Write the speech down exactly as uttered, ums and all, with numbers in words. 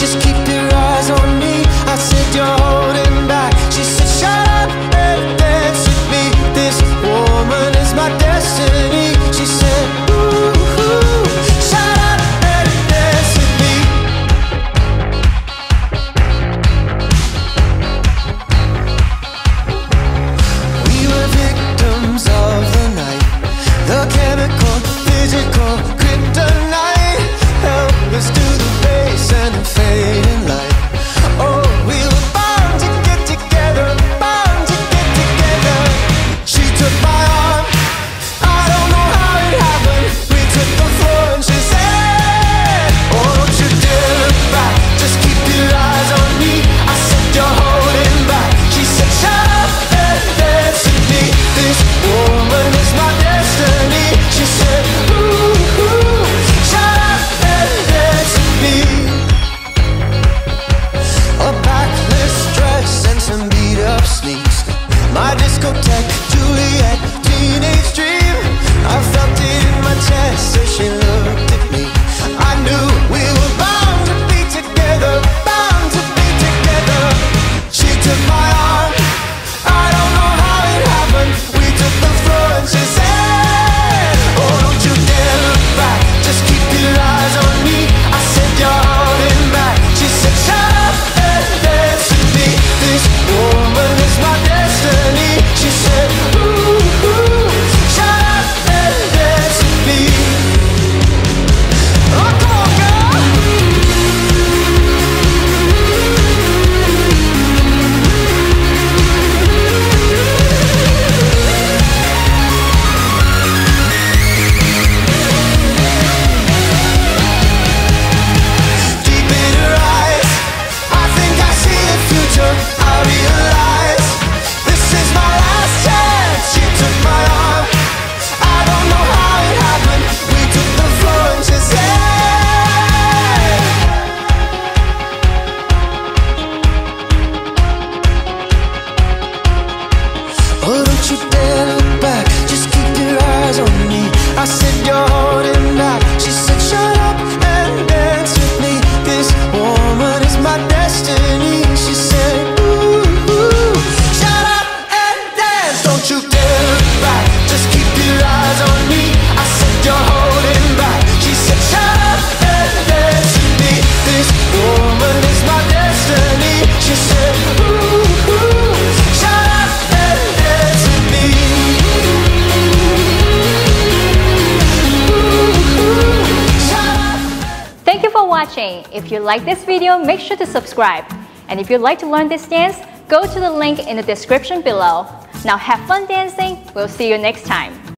just keep your eyes on me. I said you're holding back. She said shut up and dance with me. This woman is my destiny. She said ooh, ooh, shut up and dance with me. We were victims of the night, the chemical, physical kryptonite, help us do the face and the fading light. Oh, we were bound to get together, bound to get together. She took my arm, I don't know how it happened. We took the floor and she said, oh, don't you dare look back, just keep your eyes on me. I said you're holding back. She said shut up and dance with me. This woman is my destiny. She said ooh, ooh, shut up and dance with me. A backless dress and some beat up sneaks, my discotheque, Juliet, teenage dream. I felt it in my chest as she looked at me. I knew we were bound to be together, bound to be together. She took my arm, I don't know how it happened. We took the floor and she said, oh, don't you dare look back, just keep your eyes on me. I said you're holding back. She said shut up and dance with me. This woman is my destiny. She said ooh, ooh, shut up and dance with me. Oh, come on, girl. Deep in her eyes, I think I see the future. I realize this is my last chance. She took my arm, I don't know how it happened. We took the floor and she said, oh, don't you dare look back, just keep your eyes on me. I said you're holding back. She said shut up and dance with me. This woman is my destiny. She said ooh, ooh, shut up and dance. Don't you dare look back, just keep your eyes on me. I said you're holding back. She said shut up and dance with me. This woman is my destiny. She said ooh, ooh, shut up and dance with me. Ooh, shut up. Thank you for watching. If you like this video, make sure to subscribe. And if you'd like to learn this dance, go to the link in the description below. Now have fun dancing. We'll see you next time.